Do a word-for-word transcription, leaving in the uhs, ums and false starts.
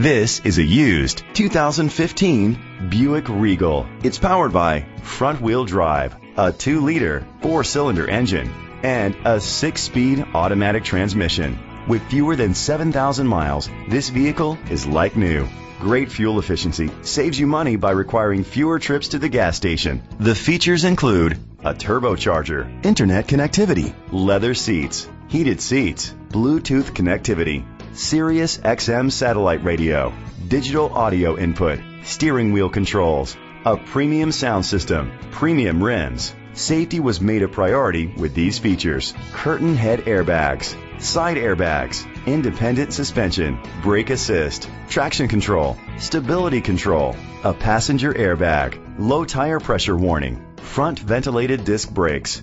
This is a used two thousand fifteen Buick Regal. It's powered by front-wheel drive, a two liter four cylinder engine, and a six speed automatic transmission. With fewer than seven thousand miles, this vehicle is like new. Great fuel efficiency saves you money by requiring fewer trips to the gas station. The features include a turbocharger, internet connectivity, leather seats, heated seats, Bluetooth connectivity, Sirius X M satellite radio, digital audio input, steering wheel controls, a premium sound system, premium rims. Safety was made a priority with these features: curtain head airbags, side airbags, independent suspension, brake assist, traction control, stability control, a passenger airbag, low tire pressure warning, front ventilated disc brakes,